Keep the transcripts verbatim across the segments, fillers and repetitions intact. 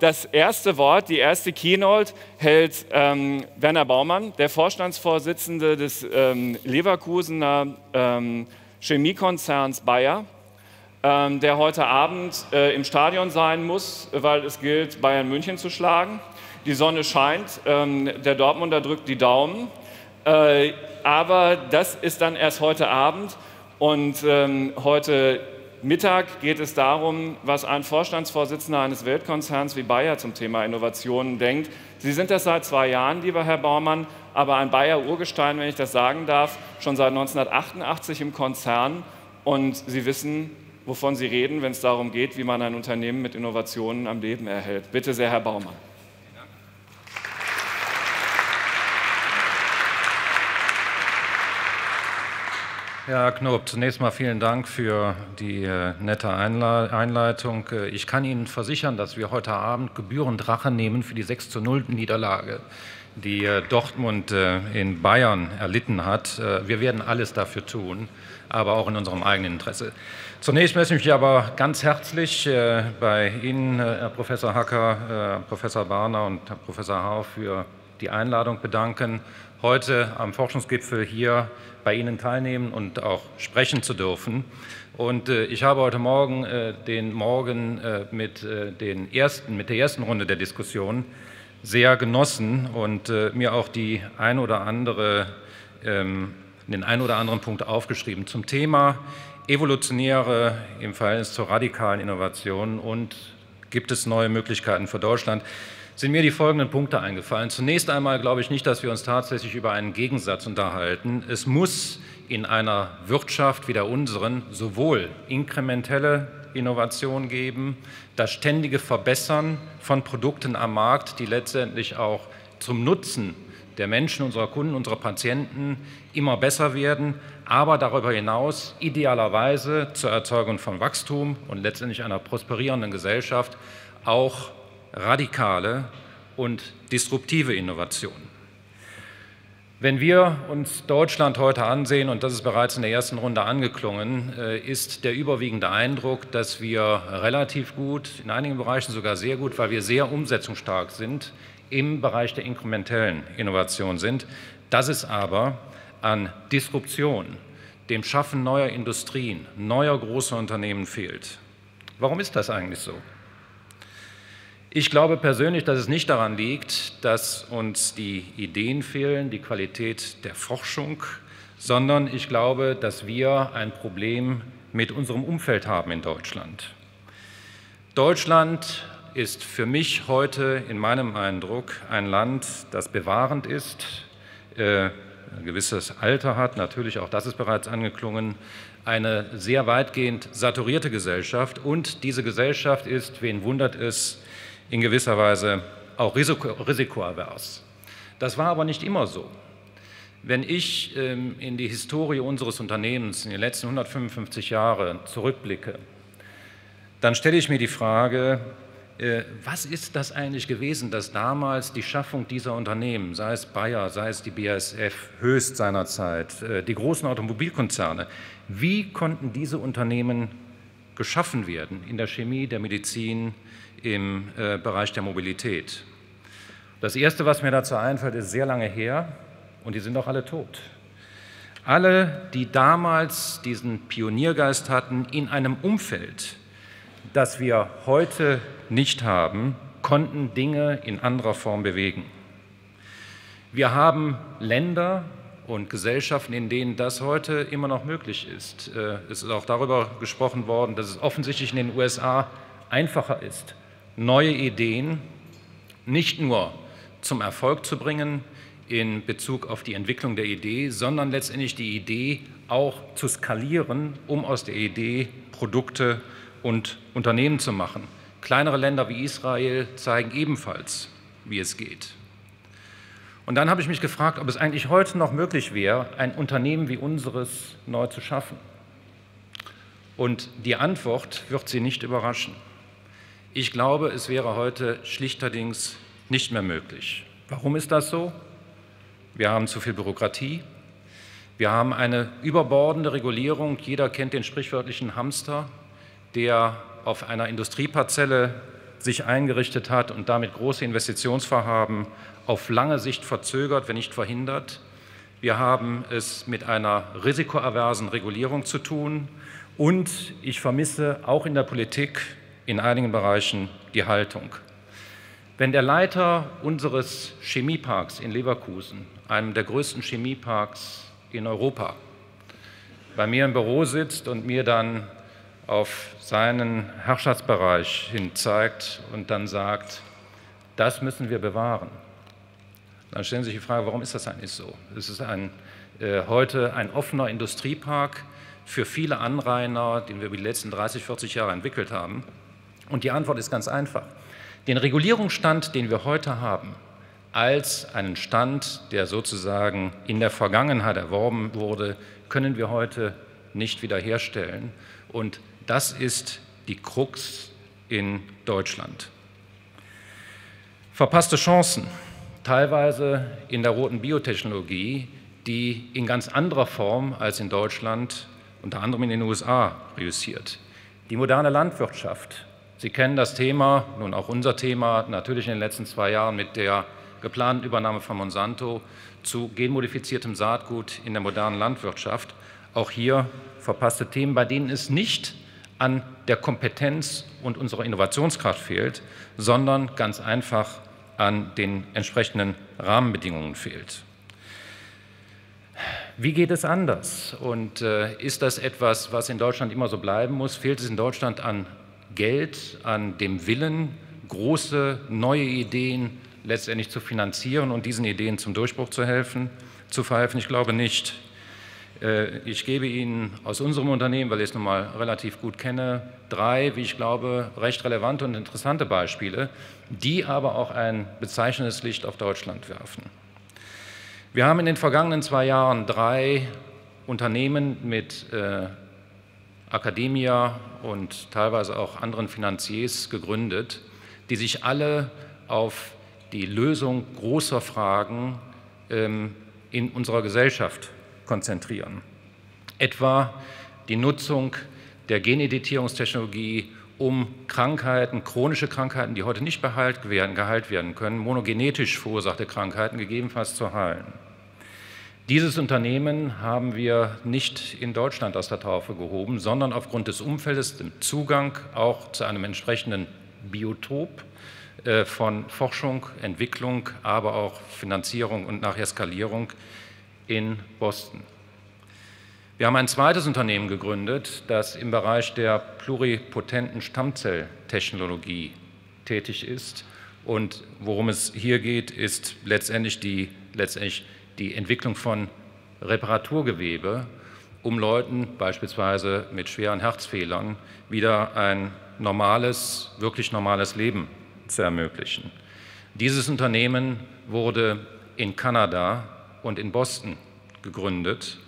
Das erste Wort, die erste Keynote hält ähm, Werner Baumann, der Vorstandsvorsitzende des ähm, Leverkusener ähm, Chemiekonzerns Bayer, ähm, der heute Abend äh, im Stadion sein muss, weil es gilt, Bayern München zu schlagen. Die Sonne scheint, ähm, der Dortmunder drückt die Daumen, äh, aber das ist dann erst heute Abend und ähm, heute Mittag geht es darum, was ein Vorstandsvorsitzender eines Weltkonzerns wie Bayer zum Thema Innovationen denkt. Sie sind das seit zwei Jahren, lieber Herr Baumann, aber ein Bayer-Urgestein, wenn ich das sagen darf, schon seit neunzehnhundertachtundachtzig im Konzern. Und Sie wissen, wovon Sie reden, wenn es darum geht, wie man ein Unternehmen mit Innovationen am Leben erhält. Bitte sehr, Herr Baumann. Ja, Herr Knob, zunächst mal vielen Dank für die äh, nette Einleitung. Ich kann Ihnen versichern, dass wir heute Abend gebührend Rache nehmen für die sechs zu null Niederlage, die äh, Dortmund äh, in Bayern erlitten hat. Äh, wir werden alles dafür tun, aber auch in unserem eigenen Interesse. Zunächst möchte ich mich aber ganz herzlich äh, bei Ihnen, äh, Herr Professor Hacker, äh, Herr Professor Barna und Herr Professor Hau, für die Einladung bedanken, heute am Forschungsgipfel hier bei Ihnen teilnehmen und auch sprechen zu dürfen. Und äh, ich habe heute Morgen äh, den Morgen äh, mit, äh, den ersten, mit der ersten Runde der Diskussion sehr genossen und äh, mir auch die ein oder andere, ähm, den ein oder anderen Punkt aufgeschrieben zum Thema evolutionäre im Verhältnis zur radikalen Innovationen und gibt es neue Möglichkeiten für Deutschland. Sind mir die folgenden Punkte eingefallen. Zunächst einmal glaube ich nicht, dass wir uns tatsächlich über einen Gegensatz unterhalten. Es muss in einer Wirtschaft wie der unseren sowohl inkrementelle Innovation geben, das ständige Verbessern von Produkten am Markt, die letztendlich auch zum Nutzen der Menschen, unserer Kunden, unserer Patienten immer besser werden, aber darüber hinaus idealerweise zur Erzeugung von Wachstum und letztendlich einer prosperierenden Gesellschaft auch radikale und disruptive Innovationen. Wenn wir uns Deutschland heute ansehen, und das ist bereits in der ersten Runde angeklungen, ist der überwiegende Eindruck, dass wir relativ gut, in einigen Bereichen sogar sehr gut, weil wir sehr umsetzungsstark sind, im Bereich der inkrementellen Innovation sind. Das ist aber an Disruption, dem Schaffen neuer Industrien, neuer großer Unternehmen fehlt. Warum ist das eigentlich so? Ich glaube persönlich, dass es nicht daran liegt, dass uns die Ideen fehlen, die Qualität der Forschung, sondern ich glaube, dass wir ein Problem mit unserem Umfeld haben in Deutschland. Deutschland ist für mich heute in meinem Eindruck ein Land, das bewahrend ist, äh, ein gewisses Alter hat, natürlich auch das ist bereits angeklungen, eine sehr weitgehend saturierte Gesellschaft und diese Gesellschaft ist, wen wundert es, in gewisser Weise auch risikoavers. Das war aber nicht immer so. Wenn ich ähm, in die Historie unseres Unternehmens in den letzten hundertfünfundfünfzig Jahren zurückblicke, dann stelle ich mir die Frage, äh, was ist das eigentlich gewesen, dass damals die Schaffung dieser Unternehmen, sei es Bayer, sei es die B A S F, Höchst seinerzeit, äh, die großen Automobilkonzerne, wie konnten diese Unternehmen geschaffen werden in der Chemie, der Medizin, im äh, Bereich der Mobilität. Das Erste, was mir dazu einfällt, ist sehr lange her und die sind doch alle tot. Alle, die damals diesen Pioniergeist hatten, in einem Umfeld, das wir heute nicht haben, konnten Dinge in anderer Form bewegen. Wir haben Länder und Gesellschaften, in denen das heute immer noch möglich ist. Äh, es ist auch darüber gesprochen worden, dass es offensichtlich in den U S A einfacher ist, neue Ideen nicht nur zum Erfolg zu bringen in Bezug auf die Entwicklung der Idee, sondern letztendlich die Idee auch zu skalieren, um aus der Idee Produkte und Unternehmen zu machen. Kleinere Länder wie Israel zeigen ebenfalls, wie es geht. Und dann habe ich mich gefragt, ob es eigentlich heute noch möglich wäre, ein Unternehmen wie unseres neu zu schaffen. Und die Antwort wird Sie nicht überraschen. Ich glaube, es wäre heute schlichterdings nicht mehr möglich. Warum ist das so? Wir haben zu viel Bürokratie. Wir haben eine überbordende Regulierung. Jeder kennt den sprichwörtlichen Hamster, der auf einer Industrieparzelle sich eingerichtet hat und damit große Investitionsvorhaben auf lange Sicht verzögert, wenn nicht verhindert. Wir haben es mit einer risikoaversen Regulierung zu tun und ich vermisse auch in der Politik in einigen Bereichen die Haltung. Wenn der Leiter unseres Chemieparks in Leverkusen, einem der größten Chemieparks in Europa, bei mir im Büro sitzt und mir dann auf seinen Herrschaftsbereich hin zeigt und dann sagt, das müssen wir bewahren. Dann stellen Sie sich die Frage, warum ist das eigentlich so? Es ist ein, äh, heute ein offener Industriepark für viele Anrainer, den wir über die letzten dreißig, vierzig Jahre entwickelt haben. Und die Antwort ist ganz einfach. Den Regulierungsstand, den wir heute haben, als einen Stand, der sozusagen in der Vergangenheit erworben wurde, können wir heute nicht wiederherstellen. Und das ist die Krux in Deutschland. Verpasste Chancen. Teilweise in der roten Biotechnologie, die in ganz anderer Form als in Deutschland, unter anderem in den U S A, reüssiert. Die moderne Landwirtschaft. Sie kennen das Thema, nun auch unser Thema, natürlich in den letzten zwei Jahren mit der geplanten Übernahme von Monsanto zu genmodifiziertem Saatgut in der modernen Landwirtschaft. Auch hier verpasste Themen, bei denen es nicht an der Kompetenz und unserer Innovationskraft fehlt, sondern ganz einfach an den entsprechenden Rahmenbedingungen fehlt. Wie geht es anders? Und äh, ist das etwas, was in Deutschland immer so bleiben muss? Fehlt es in Deutschland an Geld, an dem Willen, große neue Ideen letztendlich zu finanzieren und diesen Ideen zum Durchbruch zu helfen, zu verhelfen? Ich glaube nicht. Äh, ich gebe Ihnen aus unserem Unternehmen, weil ich es nun mal relativ gut kenne, drei, wie ich glaube, recht relevante und interessante Beispiele, die aber auch ein bezeichnendes Licht auf Deutschland werfen. Wir haben in den vergangenen zwei Jahren drei Unternehmen mit äh, Akademia und teilweise auch anderen Finanziers gegründet, die sich alle auf die Lösung großer Fragen ähm, in unserer Gesellschaft konzentrieren. Etwa die Nutzung der Geneditierungstechnologie, um Krankheiten, chronische Krankheiten, die heute nicht geheilt werden, geheilt werden können, monogenetisch verursachte Krankheiten gegebenenfalls zu heilen. Dieses Unternehmen haben wir nicht in Deutschland aus der Taufe gehoben, sondern aufgrund des Umfeldes, dem Zugang auch zu einem entsprechenden Biotop von Forschung, Entwicklung, aber auch Finanzierung und nachher Skalierung in Boston. Wir haben ein zweites Unternehmen gegründet, das im Bereich der pluripotenten Stammzelltechnologie tätig ist. Und worum es hier geht, ist letztendlich die, letztendlich die Entwicklung von Reparaturgewebe, um Leuten beispielsweise mit schweren Herzfehlern wieder ein normales, wirklich normales Leben zu ermöglichen. Dieses Unternehmen wurde in Kanada und in Boston gegründet.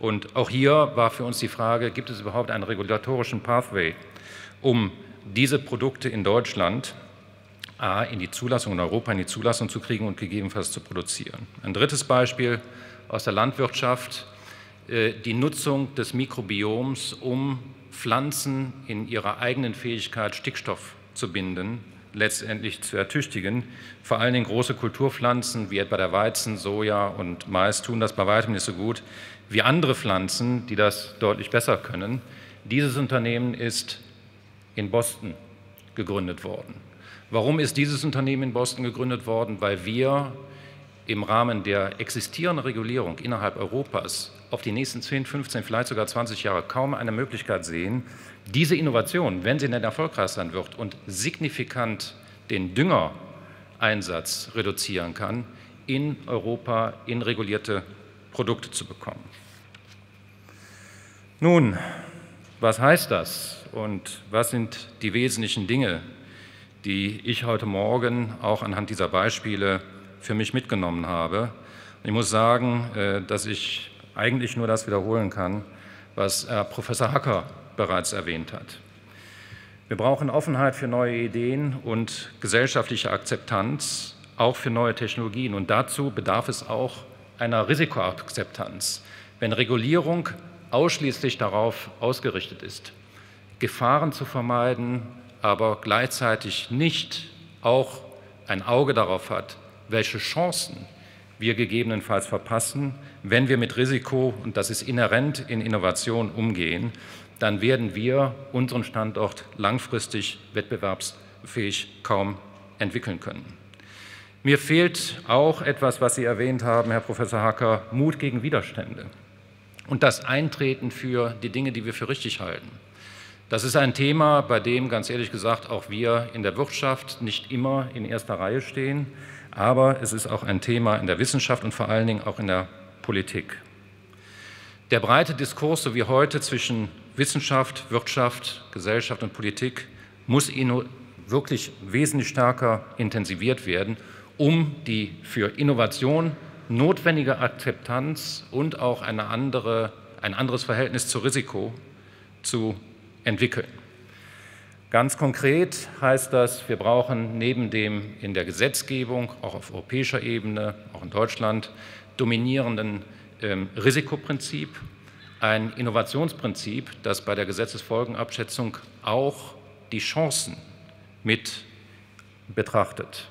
Und auch hier war für uns die Frage, gibt es überhaupt einen regulatorischen Pathway, um diese Produkte in Deutschland A, in die Zulassung, in Europa in die Zulassung zu kriegen und gegebenenfalls zu produzieren. Ein drittes Beispiel aus der Landwirtschaft, die Nutzung des Mikrobioms, um Pflanzen in ihrer eigenen Fähigkeit, Stickstoff zu binden, letztendlich zu ertüchtigen. Vor allen Dingen große Kulturpflanzen wie etwa der Weizen, Soja und Mais tun das bei weitem nicht so gut wie andere Pflanzen, die das deutlich besser können. Dieses Unternehmen ist in Boston gegründet worden. Warum ist dieses Unternehmen in Boston gegründet worden? Weil wir im Rahmen der existierenden Regulierung innerhalb Europas auf die nächsten zehn, fünfzehn, vielleicht sogar zwanzig Jahre kaum eine Möglichkeit sehen, diese Innovation, wenn sie denn erfolgreich sein wird und signifikant den Düngereinsatz reduzieren kann, in Europa in regulierte Produkte zu bekommen. Nun, was heißt das und was sind die wesentlichen Dinge, die ich heute Morgen auch anhand dieser Beispiele für mich mitgenommen habe? Ich muss sagen, dass ich eigentlich nur das wiederholen kann, was Professor Hacker bereits erwähnt hat. Wir brauchen Offenheit für neue Ideen und gesellschaftliche Akzeptanz, auch für neue Technologien. Und dazu bedarf es auch einer Risikoakzeptanz. Wenn Regulierung ausschließlich darauf ausgerichtet ist, Gefahren zu vermeiden, aber gleichzeitig nicht auch ein Auge darauf hat, welche Chancen wir gegebenenfalls verpassen, wenn wir mit Risiko, und das ist inhärent in Innovation, umgehen, dann werden wir unseren Standort langfristig wettbewerbsfähig kaum entwickeln können. Mir fehlt auch etwas, was Sie erwähnt haben, Herr Professor Hacker, Mut gegen Widerstände und das Eintreten für die Dinge, die wir für richtig halten. Das ist ein Thema, bei dem, ganz ehrlich gesagt, auch wir in der Wirtschaft nicht immer in erster Reihe stehen, aber es ist auch ein Thema in der Wissenschaft und vor allen Dingen auch in der Politik. Der breite Diskurs, so wie heute, zwischen Wissenschaft, Wirtschaft, Gesellschaft und Politik muss wirklich wesentlich stärker intensiviert werden, um die für Innovation notwendige Akzeptanz und auch eine andere, ein anderes Verhältnis zu Risiko zu entwickeln. Ganz konkret heißt das, wir brauchen neben dem in der Gesetzgebung, auch auf europäischer Ebene, auch in Deutschland, dominierenden ähm, Risikoprinzip, ein Innovationsprinzip, das bei der Gesetzesfolgenabschätzung auch die Chancen mit betrachtet.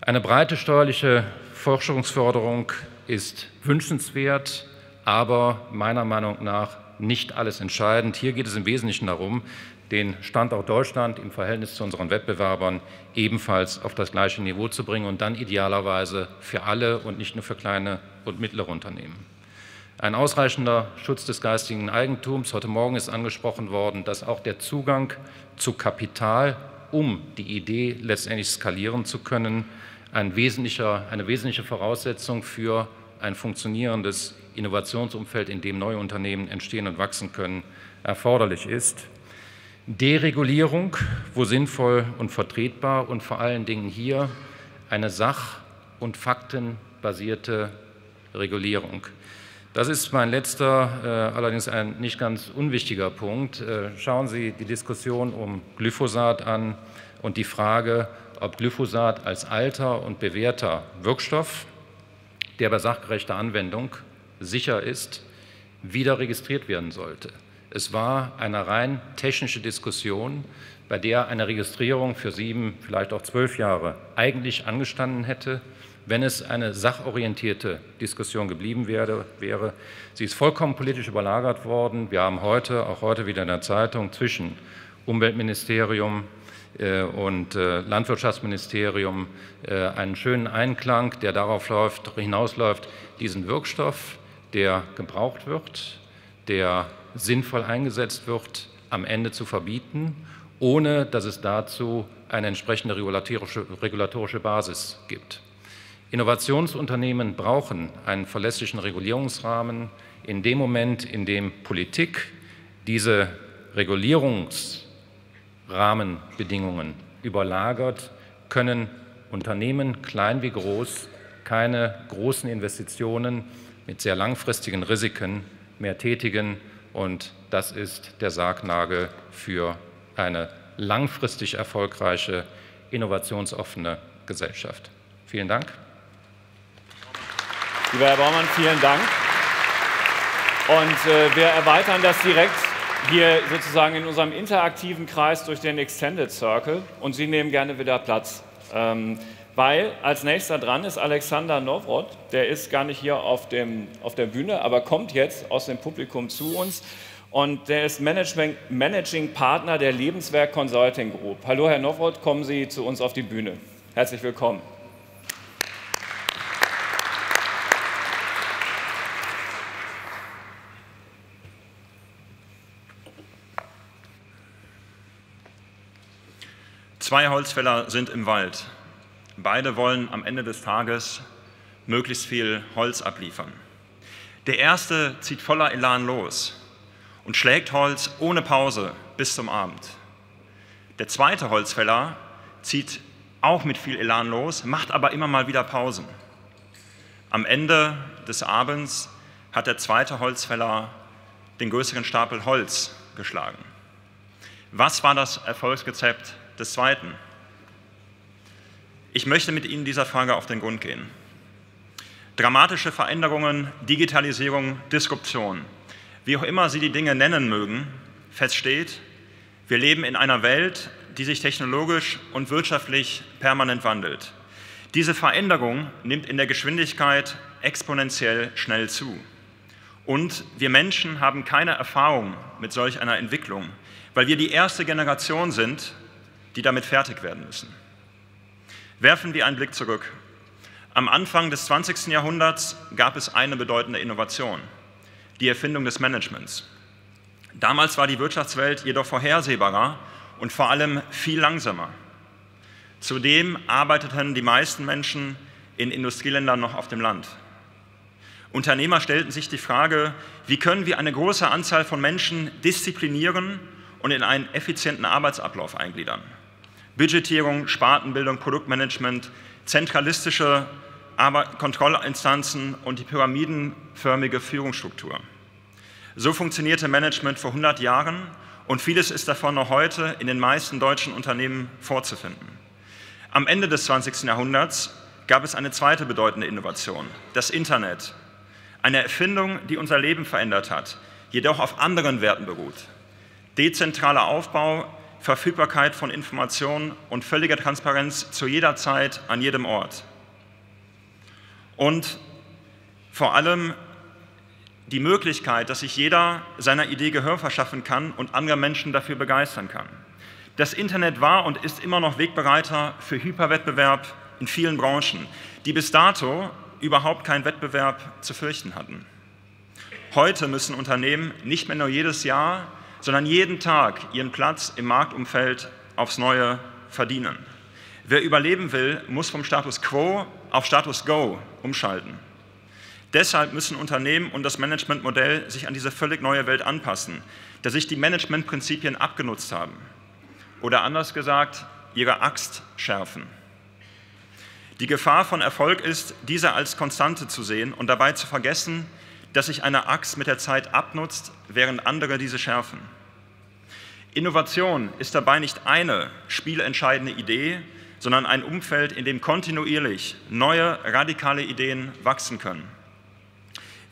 Eine breite steuerliche Forschungsförderung ist wünschenswert, aber meiner Meinung nach nicht alles entscheidend. Hier geht es im Wesentlichen darum, den Standort Deutschland im Verhältnis zu unseren Wettbewerbern ebenfalls auf das gleiche Niveau zu bringen und dann idealerweise für alle und nicht nur für kleine und mittlere Unternehmen. Ein ausreichender Schutz des geistigen Eigentums. Heute Morgen ist angesprochen worden, dass auch der Zugang zu Kapital, um die Idee letztendlich skalieren zu können, ein wesentlicher, eine wesentliche Voraussetzung für ein funktionierendes Innovationsumfeld, in dem neue Unternehmen entstehen und wachsen können, erforderlich ist. Deregulierung, wo sinnvoll und vertretbar, und vor allen Dingen hier eine sach- und faktenbasierte Regulierung. Das ist mein letzter, äh, allerdings ein nicht ganz unwichtiger Punkt. Äh, schauen Sie die Diskussion um Glyphosat an und die Frage, ob Glyphosat als alter und bewährter Wirkstoff, der bei sachgerechter Anwendung sicher ist, wieder registriert werden sollte. Es war eine rein technische Diskussion, bei der eine Registrierung für sieben, vielleicht auch zwölf Jahre eigentlich angestanden hätte, wenn es eine sachorientierte Diskussion geblieben wäre. Sie ist vollkommen politisch überlagert worden. Wir haben heute, auch heute wieder in der Zeitung, zwischen Umweltministerium und Landwirtschaftsministerium einen schönen Einklang, der darauf läuft, hinausläuft, diesen Wirkstoff, der gebraucht wird, der sinnvoll eingesetzt wird, am Ende zu verbieten, ohne dass es dazu eine entsprechende regulatorische, regulatorische Basis gibt. Innovationsunternehmen brauchen einen verlässlichen Regulierungsrahmen. In dem Moment, in dem Politik diese Regulierungsrahmenbedingungen überlagert, können Unternehmen, klein wie groß, keine großen Investitionen mit sehr langfristigen Risiken mehr tätigen. Und das ist der Sargnagel für eine langfristig erfolgreiche, innovationsoffene Gesellschaft. Vielen Dank. Lieber Herr Baumann, vielen Dank. Und äh, wir erweitern das direkt hier sozusagen in unserem interaktiven Kreis durch den Extended Circle. Und Sie nehmen gerne wieder Platz. Ähm, Weil als nächster dran ist Alexander Nowroth, der ist gar nicht hier auf, dem, auf der Bühne, aber kommt jetzt aus dem Publikum zu uns. Und der ist Management, Managing Partner der Lebenswerk Consulting Group. Hallo Herr Nowroth, kommen Sie zu uns auf die Bühne. Herzlich willkommen. Zwei Holzfäller sind im Wald. Beide wollen am Ende des Tages möglichst viel Holz abliefern. Der erste zieht voller Elan los und schlägt Holz ohne Pause bis zum Abend. Der zweite Holzfäller zieht auch mit viel Elan los, macht aber immer mal wieder Pausen. Am Ende des Abends hat der zweite Holzfäller den größeren Stapel Holz geschlagen. Was war das Erfolgsrezept des zweiten? Ich möchte mit Ihnen dieser Frage auf den Grund gehen. Dramatische Veränderungen, Digitalisierung, Disruption, wie auch immer Sie die Dinge nennen mögen, feststeht, Wir leben in einer Welt, die sich technologisch und wirtschaftlich permanent wandelt. Diese Veränderung nimmt in der Geschwindigkeit exponentiell schnell zu. Und wir Menschen haben keine Erfahrung mit solch einer Entwicklung, weil wir die erste Generation sind, die damit fertig werden müssen. Werfen wir einen Blick zurück. Am Anfang des zwanzigsten Jahrhunderts gab es eine bedeutende Innovation, die Erfindung des Managements. Damals war die Wirtschaftswelt jedoch vorhersehbarer und vor allem viel langsamer. Zudem arbeiteten die meisten Menschen in Industrieländern noch auf dem Land. Unternehmer stellten sich die Frage, wie können wir eine große Anzahl von Menschen disziplinieren und in einen effizienten Arbeitsablauf eingliedern. Budgetierung, Spartenbildung, Produktmanagement, zentralistische Kontrollinstanzen und die pyramidenförmige Führungsstruktur. So funktionierte Management vor hundert Jahren und vieles ist davon noch heute in den meisten deutschen Unternehmen vorzufinden. Am Ende des zwanzigsten Jahrhunderts gab es eine zweite bedeutende Innovation, das Internet. Eine Erfindung, die unser Leben verändert hat, jedoch auf anderen Werten beruht. Dezentraler Aufbau, Verfügbarkeit von Informationen und völlige Transparenz zu jeder Zeit, an jedem Ort. Und vor allem die Möglichkeit, dass sich jeder seiner Idee Gehör verschaffen kann und andere Menschen dafür begeistern kann. Das Internet war und ist immer noch Wegbereiter für Hyperwettbewerb in vielen Branchen, die bis dato überhaupt keinen Wettbewerb zu fürchten hatten. Heute müssen Unternehmen nicht mehr nur jedes Jahr, sondern jeden Tag ihren Platz im Marktumfeld aufs Neue verdienen. Wer überleben will, muss vom Status Quo auf Status Go umschalten. Deshalb müssen Unternehmen und das Managementmodell sich an diese völlig neue Welt anpassen, da sich die Managementprinzipien abgenutzt haben. Oder anders gesagt, ihre Axt schärfen. Die Gefahr von Erfolg ist, diese als Konstante zu sehen und dabei zu vergessen, dass sich eine Axt mit der Zeit abnutzt, während andere diese schärfen. Innovation ist dabei nicht eine spielentscheidende Idee, sondern ein Umfeld, in dem kontinuierlich neue, radikale Ideen wachsen können.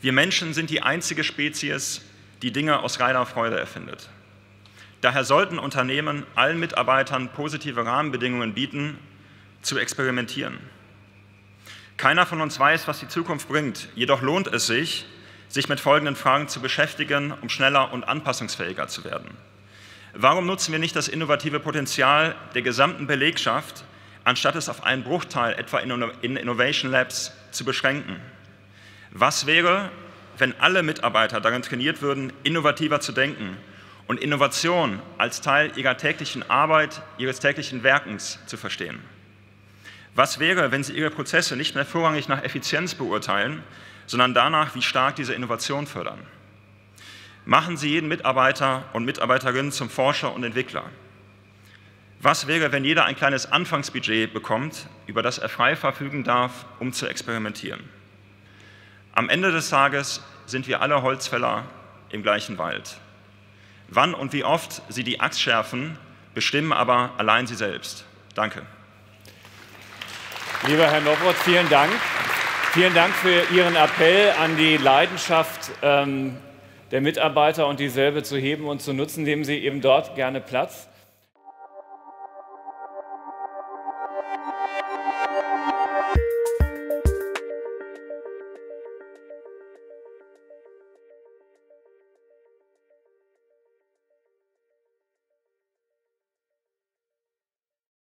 Wir Menschen sind die einzige Spezies, die Dinge aus reiner Freude erfindet. Daher sollten Unternehmen allen Mitarbeitern positive Rahmenbedingungen bieten, zu experimentieren. Keiner von uns weiß, was die Zukunft bringt, jedoch lohnt es sich, sich mit folgenden Fragen zu beschäftigen, um schneller und anpassungsfähiger zu werden. Warum nutzen wir nicht das innovative Potenzial der gesamten Belegschaft, anstatt es auf einen Bruchteil, etwa in Innovation Labs, zu beschränken? Was wäre, wenn alle Mitarbeiter darin trainiert würden, innovativer zu denken und Innovation als Teil ihrer täglichen Arbeit, ihres täglichen Werkens zu verstehen? Was wäre, wenn sie ihre Prozesse nicht mehr vorrangig nach Effizienz beurteilen, sondern danach, wie stark diese Innovation fördern? Machen Sie jeden Mitarbeiter und Mitarbeiterin zum Forscher und Entwickler. Was wäre, wenn jeder ein kleines Anfangsbudget bekommt, über das er frei verfügen darf, um zu experimentieren? Am Ende des Tages sind wir alle Holzfäller im gleichen Wald. Wann und wie oft Sie die Axt schärfen, bestimmen aber allein Sie selbst. Danke. Lieber Herr Nowroth, vielen Dank. Vielen Dank für Ihren Appell an die Leidenschaft ähm, der Mitarbeiter und dieselbe zu heben und zu nutzen, nehmen Sie eben dort gerne Platz.